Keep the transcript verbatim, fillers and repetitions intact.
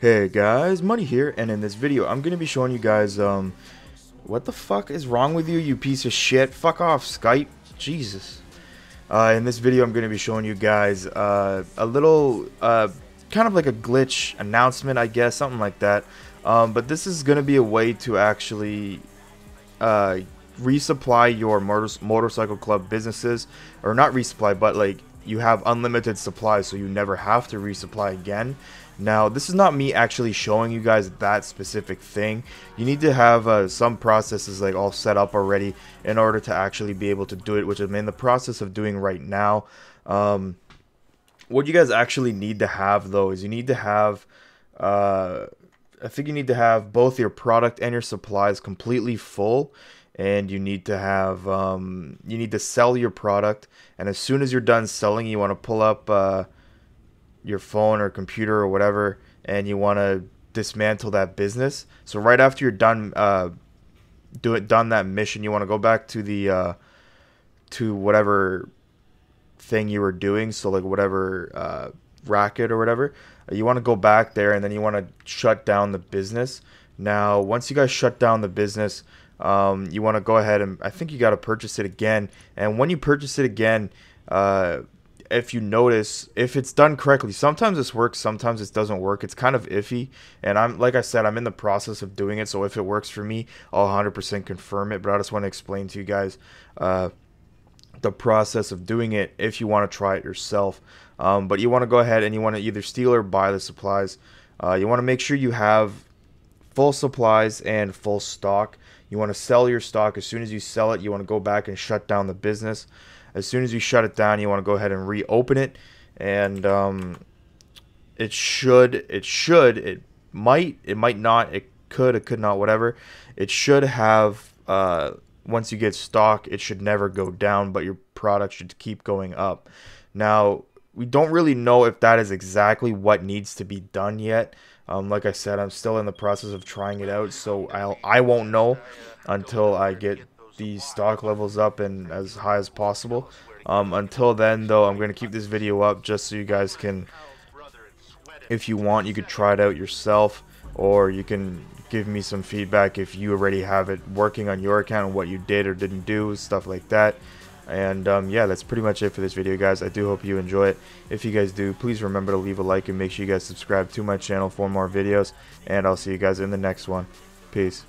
Hey guys, Money here, and in this video I'm gonna be showing you guys um what the fuck is wrong with you, you piece of shit. Fuck off, Skype. Jesus. Uh in this video I'm gonna be showing you guys uh a little uh kind of like a glitch announcement, I guess, something like that. Um but this is gonna be a way to actually uh resupply your motor motorcycle club businesses, or not resupply, but like you have unlimited supply, so you never have to resupply again. Now, this is not me actually showing you guys that specific thing. You need to have uh, some processes like all set up already in order to actually be able to do it, which I'm in the process of doing right now. Um, what you guys actually need to have though is you need to have, uh, I think you need to have both your product and your supplies completely full. And you need to have, um, you need to sell your product. And as soon as you're done selling, you want to pull up uh, your phone or computer or whatever, and you want to dismantle that business. So right after you're done, uh, do it done that mission, you want to go back to the, uh, to whatever thing you were doing. So like whatever uh, racket or whatever, you want to go back there, and then you want to shut down the business. Now, once you guys shut down the business, um, you want to go ahead and I think you got to purchase it again. And when you purchase it again, uh, if you notice, if it's done correctly, sometimes this works, sometimes it doesn't work. It's kind of iffy. And I'm, like I said, I'm in the process of doing it. So if it works for me, I'll one hundred percent confirm it. But I just want to explain to you guys, uh, the process of doing it if you want to try it yourself. Um, but you want to go ahead and you want to either steal or buy the supplies. Uh, you want to make sure you have full supplies and full stock. You want to sell your stock. As soon as you sell it, you want to go back and shut down the business. As soon as you shut it down, you want to go ahead and reopen it. And um, it should, it should, it might, it might not, it could, it could not, whatever. It should have, uh, once you get stock, it should never go down, but your product should keep going up. Now, we don't really know if that is exactly what needs to be done yet. Um, like I said, I'm still in the process of trying it out, so I'll, I won't know until I get these stock levels up and as high as possible. Um, until then, though, I'm going to keep this video up just so you guys can, if you want, you could try it out yourself, or you can give me some feedback if you already have it working on your account and what you did or didn't do, stuff like that. And um, yeah, that's pretty much it for this video, guys. I do hope you enjoy it. If you guys do, please remember to leave a like and make sure you guys subscribe to my channel for more videos. And I'll see you guys in the next one. Peace.